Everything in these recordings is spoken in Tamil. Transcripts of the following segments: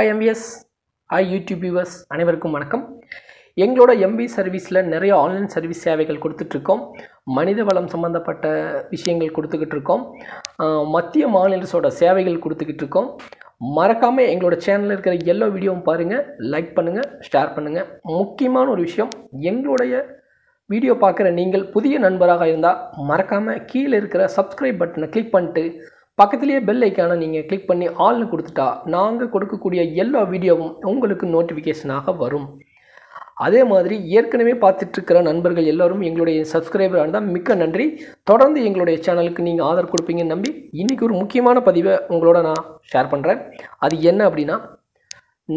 Hi MVS, hi YouTube viewers அனைவருக்கும் வணக்கம். எங்களோட MV சர்வீஸ்ல நிறைய ஆன்லைன் சர்வீஸ் சேவைகள் கொடுத்துட்டு இருக்கோம். மனித வளம் சம்பந்தப்பட்ட விஷயங்கள் கொடுத்துக்கிட்டு இருக்கோம். மத்திய மாநிலத்தோட சேவைகள் கொடுத்துக்கிட்டு இருக்கோம். மறக்காம எங்களோட சேனல்ல இருக்கிற எல்லா வீடியோவும் பாருங்க, லைக் பண்ணுங்க, ஷேர் பண்ணுங்க. முக்கியமான ஒரு விஷயம், எங்களுடைய வீடியோ பார்க்குற நீங்கள் புதிய நண்பராக இருந்தா மறக்காம கீழே இருக்கிற சப்ஸ்கிரைப் பட்டனை கிளிக் பண்ணிட்டு பக்கத்துலேயே பெல் ஐக்கானை நீங்கள் கிளிக் பண்ணி ஆல்னு கொடுத்துட்டா நாங்கள் கொடுக்கக்கூடிய எல்லா வீடியோவும் உங்களுக்கு நோட்டிஃபிகேஷனாக வரும். அதே மாதிரி ஏற்கனவே பார்த்துட்ருக்கிற நண்பர்கள் எல்லோரும் எங்களுடைய சப்ஸ்கிரைபராக இருந்தால் மிக்க நன்றி. தொடர்ந்து எங்களுடைய சேனலுக்கு நீங்கள் ஆதரவு கொடுப்பீங்கன்னு நம்பி இன்றைக்கி ஒரு முக்கியமான பதிவை உங்களோட நான் ஷேர் பண்ணுறேன். அது என்ன அப்படின்னா,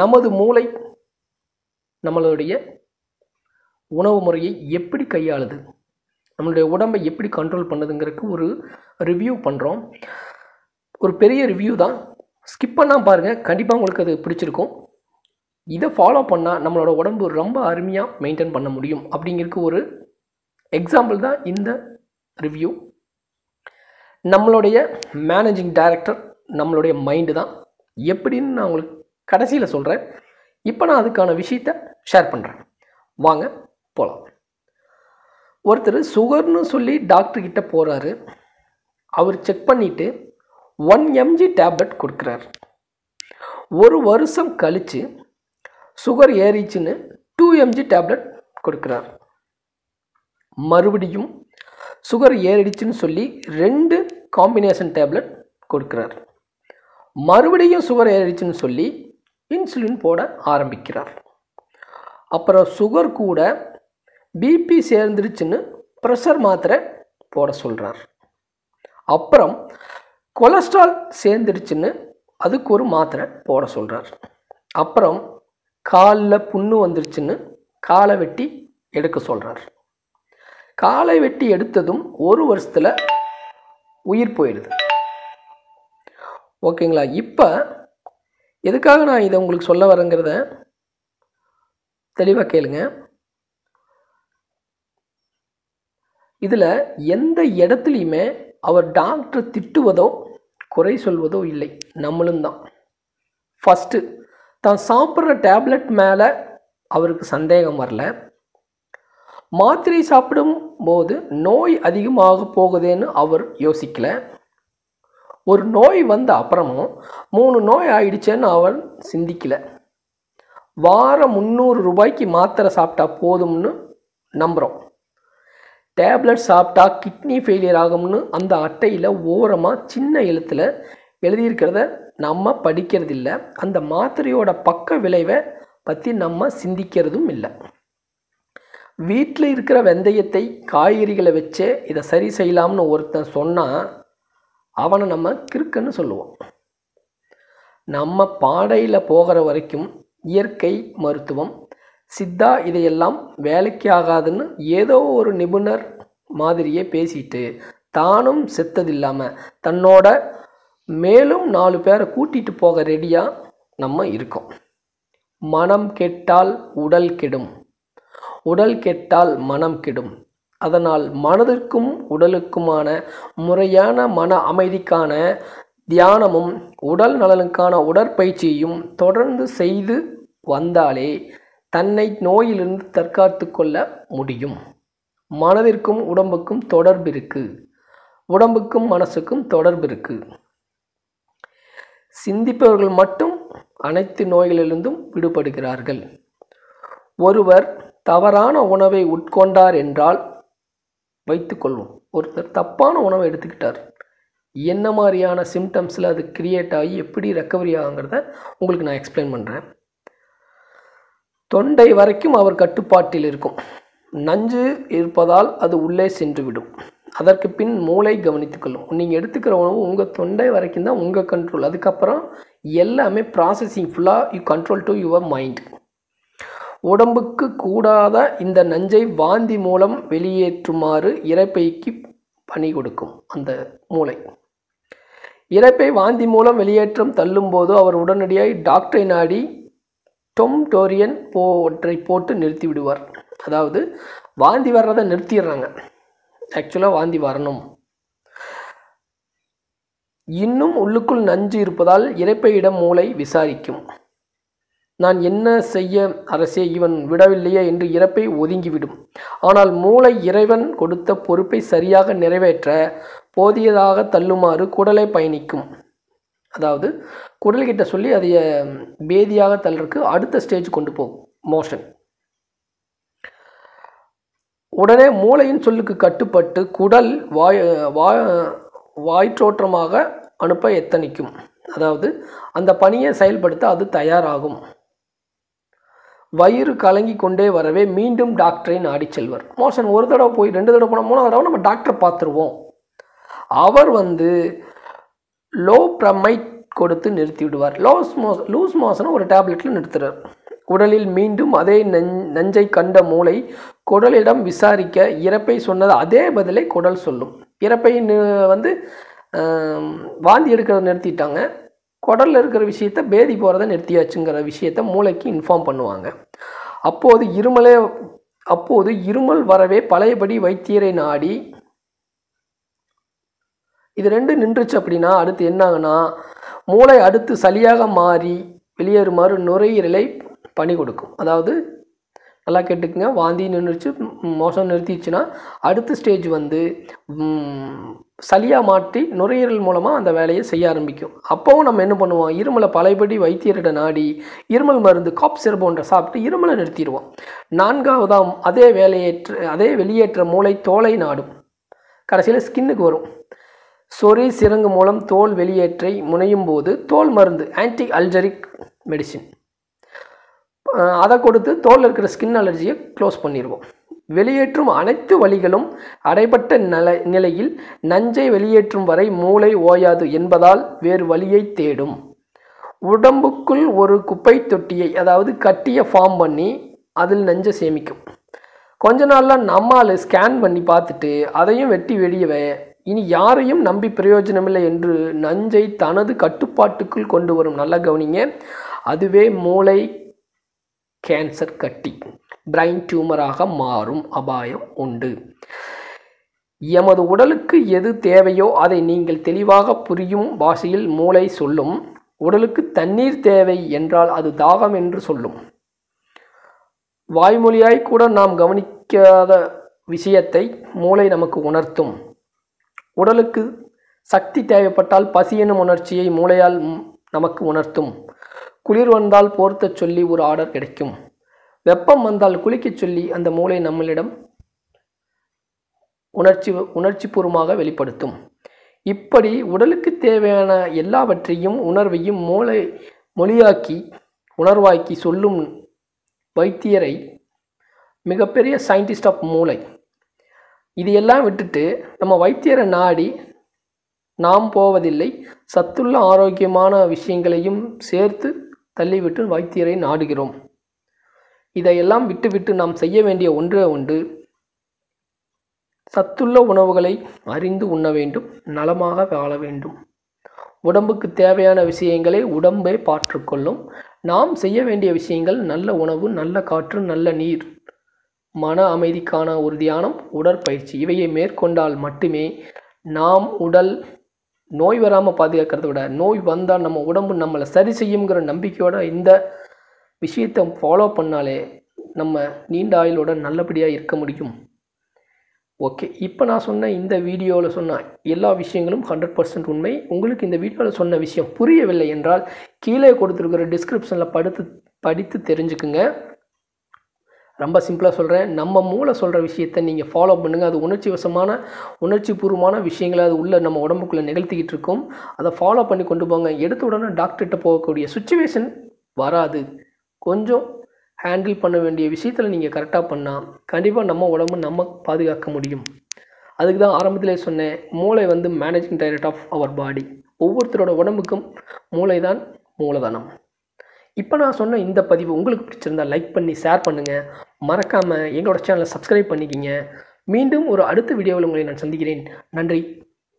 நமது மூளை நம்மளுடைய உணவு முறையை எப்படி கையாளுது, நம்மளுடைய உடம்பை எப்படி கண்ட்ரோல் பண்ணுதுங்கிறதுக்கு ஒரு ரிவ்யூ பண்ணுறோம். ஒரு பெரிய ரிவ்யூ தான், ஸ்கிப் பண்ணால் பாருங்கள், கண்டிப்பாக உங்களுக்கு அது பிடிச்சிருக்கும். இதை ஃபாலோ பண்ணால் நம்மளோட உடம்பு ரொம்ப அருமையாக மெயின்டைன் பண்ண முடியும் அப்படிங்கிறதுக்கு ஒரு எக்ஸாம்பிள் தான் இந்த ரிவ்யூ. நம்மளுடைய மேனேஜிங் டைரக்டர் நம்மளுடைய மைண்டு தான் எப்படின்னு நான் உங்களுக்கு கடைசியில் சொல்கிறேன். இப்போ நான் அதுக்கான விஷயத்தை ஷேர் பண்ணுறேன், வாங்க போகலாம். ஒருத்தர் சுகர்னு சொல்லி டாக்டர்கிட்ட போகிறாரு. அவர் செக் பண்ணிவிட்டு 1 mg டேப்லெட் கொடுக்குறாரு. ஒரு வருஷம் கழித்து சுகர் ஏறிச்சுன்னு 2 mg டேப்லெட் கொடுக்குறார். மறுபடியும் சுகர் ஏறிடுச்சுன்னு சொல்லி 2 காம்பினேஷன் டேப்லெட் கொடுக்குறார். மறுபடியும் சுகர் ஏறிடுச்சுன்னு சொல்லி இன்சுலின் போட ஆரம்பிக்கிறார். அப்புறம் சுகர் கூட பிபி சேர்ந்துருச்சுன்னு ப்ரெஷர் மாத்திரை போட சொல்கிறார். அப்புறம் கொலஸ்ட்ரால் சேர்ந்துருச்சுன்னு அதுக்கு ஒரு மாத்திரை போட சொல்கிறார். அப்புறம் காலில் புண்ணு வந்துருச்சுன்னு காலை வெட்டி எடுக்க சொல்கிறார். காலை வெட்டி எடுத்ததும் ஒரு வருஷத்தில் உயிர் போயிடுது. ஓகேங்களா? இப்போ எதுக்காக நான் இதை உங்களுக்கு சொல்ல வரேங்கிறத தெளிவாக கேளுங்க. இதில் எந்த இடத்துலையுமே அவர் டாக்டர் திட்டுவதோ குறை சொல்வதோ இல்லை, நம்மளும் தான். ஃபஸ்ட்டு தான் சாப்பிட்ற டேப்லெட் மேலே அவருக்கு சந்தேகம் வரல. மாத்திரை சாப்பிடும் போது நோய் அதிகமாக போகுதேன்னு அவர் யோசிக்கலை. ஒரு நோய் வந்த அப்புறமும் 3 நோய் ஆயிடுச்சேன்னு அவர் சிந்திக்கலை. வாரம் 300 ரூபாய்க்கு மாத்திரை சாப்பிட்டா போதும்னு நம்புகிறோம். டேப்லெட் சாப்பிட்டா கிட்னி ஃபெயிலியர் ஆகும்னு அந்த அட்டையில் ஓரமாக சின்ன எழுத்தில் எழுதியிருக்கிறத நம்ம படிக்கிறதில்லை. அந்த மாத்திரையோட பக்க விளைவை பற்றி நம்ம சிந்திக்கிறதும் இல்லை. வீட்டில் இருக்கிற வெந்தயத்தை காய்கறிகளை வச்சே இதை சரி செய்யலாம்னு ஒருத்தன் சொன்னால் அவனை நம்ம கிறுக்குன்னு சொல்லுவோம். நம்ம பாடையில் போகிற வரைக்கும் இயற்கை மருத்துவம், சித்தா இதையெல்லாம் வேலைக்கு ஆகாதுன்னு ஏதோ ஒரு நிபுணர் மாதிரியே பேசிட்டு தானும் செத்ததில்லாமல் தன்னோட மேலும் 4 பேரை கூட்டிகிட்டு போக ரெடியாக நம்ம இருக்கோம். மனம் கெட்டால் உடல் கெடும், உடல் கெட்டால் மனம் கெடும். அதனால் மனதிற்கும் உடலுக்குமான முறையான மன அமைதிக்கான தியானமும் உடல் நலனுக்கான உடற்பயிற்சியையும் தொடர்ந்து செய்து வந்தாலே தன்னை நோயிலிருந்து தற்காத்து கொள்ள முடியும். மனதிற்கும் உடம்புக்கும் தொடர்பு இருக்குது, உடம்புக்கும் மனசுக்கும் தொடர்பு இருக்குது. சிந்திப்பவர்கள் மட்டும் அனைத்து நோய்களிலிருந்தும் விடுபடுகிறார்கள். ஒருவர் தவறான உணவை உட்கொண்டார் என்றால் வைத்துக்கொள்வோம், ஒருத்தர் தப்பான உணவை எடுத்துக்கிட்டார், என்ன மாதிரியான சிம்டம்ஸில் அது கிரியேட் ஆகி எப்படி ரெக்கவரி ஆகுங்கிறத உங்களுக்கு நான் எக்ஸ்பிளைன் பண்ணுறேன். தொண்டை வரைக்கும் அவர் கட்டுப்பாட்டில் இருக்கும். நஞ்சு இருப்பதால் அது உள்ளே சென்று விடும். அதற்கு பின் மூளை கவனித்துக்கொள்ளும். நீங்கள் எடுத்துக்கிற உணவு உங்கள் தொண்டை வரைக்கும் தான் உங்கள் கண்ட்ரோல். அதுக்கப்புறம் எல்லாமே ப்ராசஸிங் ஃபுல்லாக you control to your mind. உடம்புக்கு கூடாத இந்த நஞ்சை வாந்தி மூலம் வெளியேற்றுமாறு இரைப்பைக்கு பணி கொடுக்கும் அந்த மூளை. இரைப்பை வாந்தி மூலம் வெளியேற்றம் தள்ளும்போது அவர் உடனடியாக டாக்டரை நாடி டோரியன் போற்றை போட்டு நிறுத்தி விடுவார். அதாவது வாந்தி வர்றதை நிறுத்திடுறாங்க. ஆக்சுவலாக வாந்தி வரணும். இன்னும் உள்ளுக்குள் நஞ்சு இருப்பதால் இரைப்பையிடம் மூளை விசாரிக்கும். நான் என்ன செய்ய அரசே இவன் விடவில்லையே என்று இறப்பை ஒதுங்கிவிடும். ஆனால் மூளை இறைவன் கொடுத்த பொறுப்பை சரியாக நிறைவேற்ற போதியதாக தள்ளுமாறு குடலை பயணிக்கும். அதாவது குடல்கிட்ட சொல்லி அதை பேதியாக தள்ளுறதுக்கு அடுத்த ஸ்டேஜ் கொண்டு போகும் மோஷன். உடனே மூளையின் சொல்லுக்கு கட்டுப்பட்டு குடல் வாய்ற்றோற்றமாக அனுப்ப எத்தனிக்கும். அதாவது அந்த பணியை செயல்படுத்த அது தயாராகும். வயிறு கலங்கி கொண்டே வரவே மீண்டும் டாக்டரை நாடி செல்வர். மோஷன் ஒரு தடவை போய் 2 தடவை போன 3ஆவது தடவை நம்ம டாக்டரை பார்த்துருவோம். அவர் லோப்ரமைட் கொடுத்து நிறுத்தி விடுவார். லூஸ் மோஷனை ஒரு டேப்லெட்டில் நிறுத்துறார். உடலில் மீண்டும் அதே நஞ்சை கண்ட மூளை குடலிடம் விசாரிக்க இறப்பை சொன்னது அதே பதிலை குடல் சொல்லும். இறப்பை வாந்தி எடுக்கிறத நிறுத்திட்டாங்க, குடலில் இருக்கிற விஷயத்த பேதி போகிறத நிறுத்தியாச்சுங்கிற விஷயத்த மூளைக்கு இன்ஃபார்ம் பண்ணுவாங்க. அப்போது இருமல் வரவே பழையபடி வைத்தியரை நாடி இது ரெண்டு நின்றுச்சு. அப்படின்னா அடுத்து என்னாகனா மூளை அடுத்து சளியாக மாறி வெளியேறுமாறு நுரையீரலை பணி கொடுக்கும். அதாவது நல்லா கேட்டுக்குங்க, வாந்தி நின்றுச்சு, மோஷன் நிறுத்திடுச்சுன்னா அடுத்த ஸ்டேஜ் சளியாக மாற்றி நுரையீரல் மூலமாக அந்த வேலையை செய்ய ஆரம்பிக்கும். அப்போவும் நம்ம என்ன பண்ணுவோம், இருமலை பழையபடி வைத்தியரிட நாடி இருமல் மருந்து காப் சிரபோன்ற சாப்பிட்டு இருமலை நிறுத்திடுவோம். 4ஆவதாம் அதே வெளியேற்ற மூளை தோலை நாடும். கடைசியில் ஸ்கின்னுக்கு வரும். சொறி சிறங்கு மூலம் தோல் வெளியேற்றை முனையும் போது தோல் மருந்து ஆன்டி அல்ஜரிக் மெடிசின் அதை கொடுத்து தோலில் இருக்கிற ஸ்கின் அலர்ஜியை க்ளோஸ் பண்ணிடுவோம். வெளியேற்றும் அனைத்து வழிகளும் அடைபட்ட நிலையில் நஞ்சை வெளியேற்றும் வரை மூளை ஓயாது என்பதால் வேறு வழியை தேடும். உடம்புக்குள் ஒரு குப்பை தொட்டியை அதாவது கட்டியை ஃபார்ம் பண்ணி அதில் நஞ்சை சேமிக்கும். கொஞ்ச நாளில் நம்மால் ஸ்கேன் பண்ணி பார்த்துட்டு அதையும் வெட்டி வெளியவே இனி யாரையும் நம்பி பிரயோஜனமில்லை என்று நஞ்சை தனது கட்டுப்பாட்டுக்குள் கொண்டு வரும். நல்லா கவனிங்க, அதுவே மூளை கேன்சர் கட்டி பிரைன் டியூமராக மாறும் அபாயம் உண்டு. எமது உடலுக்கு எது தேவையோ அதை நீங்கள் தெளிவாக புரியும் பாஷையில் மூளை சொல்லும். உடலுக்கு தண்ணீர் தேவை என்றால் அது தாகம் என்று சொல்லும். வாய்மொழியாய் கூட நாம் கவனிக்காத விஷயத்தை மூளை நமக்கு உணர்த்தும். உடலுக்கு சக்தி தேவைப்பட்டால் பசி எனும் உணர்ச்சியை மூளையால் நமக்கு உணர்த்தும். குளிர் வந்தால் போர்த்த சொல்லி ஒரு ஆர்டர் கிடைக்கும். வெப்பம் வந்தால் குளிக்க சொல்லி அந்த மூளை நம்மளிடம் உணர்ச்சிபூர்வமாக வெளிப்படுத்தும். இப்படி உடலுக்கு தேவையான எல்லாவற்றையும் உணர்வையும் மூளை மொழியாக்கி உணர்வாக்கி சொல்லும் வைத்தியரை மிகப்பெரிய சயின்டிஸ்ட் ஆஃப் மூளை. இது எல்லாம் விட்டுட்டு நம்ம வைத்தியரை நாடி நாம் போவதில்லை, சத்துள்ள ஆரோக்கியமான விஷயங்களையும் சேர்த்து தள்ளிவிட்டு வைத்தியரை நாடுகிறோம். இதையெல்லாம் விட்டுவிட்டு நாம் செய்ய வேண்டிய ஒன்றே ஒன்று, சத்துள்ள உணவுகளை அறிந்து உண்ண வேண்டும், நலமாக வாழ வேண்டும். உடம்புக்கு தேவையான விஷயங்களை உடம்பே பார்த்துக்கொள்ளும். நாம் செய்ய வேண்டிய விஷயங்கள் நல்ல உணவு, நல்ல காற்று, நல்ல நீர், மன அமைதிக்கான ஒரு தியானம், உடற்பயிற்சி. இவையை மேற்கொண்டால் மட்டுமே நாம் உடல் நோய் வராமல் பாதுகாக்கிறத விட நோய் வந்தால் நம்ம உடம்பு நம்மளை சரி செய்யுங்கிற நம்பிக்கையோட இந்த விஷயத்தை ஃபாலோ பண்ணாலே நம்ம நீண்ட ஆயுளோட நல்லபடியாக இருக்க முடியும். ஓகே, இப்போ நான் சொன்ன இந்த வீடியோவில் சொன்ன எல்லா விஷயங்களும் 100% உண்மை. உங்களுக்கு இந்த வீடியோவில் சொன்ன விஷயம் புரியவில்லை என்றால் கீழே கொடுத்துருக்கிற டிஸ்கிரிப்ஷனில் படித்து தெரிஞ்சுக்குங்க. ரொம்ப சிம்பிளாக சொல்கிறேன், நம்ம மூளை சொல்கிற விஷயத்தை நீங்கள் ஃபாலோ பண்ணுங்கள். அது உணர்ச்சிபூர்வமான விஷயங்களை அது உள்ளே நம்ம உடம்புக்குள்ளே நிகழ்த்திக்கிட்டு இருக்கோம். அதை ஃபாலோ பண்ணி கொண்டு போங்க. எடுத்த உடனே டாக்டர்கிட்ட போகக்கூடிய சுச்சுவேஷன் வராது. கொஞ்சம் ஹேண்டில் பண்ண வேண்டிய விஷயத்தில் நீங்கள் கரெக்டாக பண்ணால் கண்டிப்பாக நம்ம உடம்பு நம்ம பாதுகாக்க முடியும். அதுக்கு தான் ஆரம்பத்திலே சொன்னேன், மூளை managing director of our body. ஒவ்வொருத்தரோட உடம்புக்கும் மூளை தான் மூலதனம். இப்போ நான் சொன்ன இந்த பதிவு உங்களுக்கு பிடிச்சிருந்தால் லைக் பண்ணி ஷேர் பண்ணுங்கள். மறக்காமல் எங்களோட சேனலை சப்ஸ்கிரைப் பண்ணிக்கிங்க. மீண்டும் ஒரு அடுத்த வீடியோவில் உங்களை நான் சந்திக்கிறேன். நன்றி,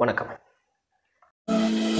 வணக்கம்.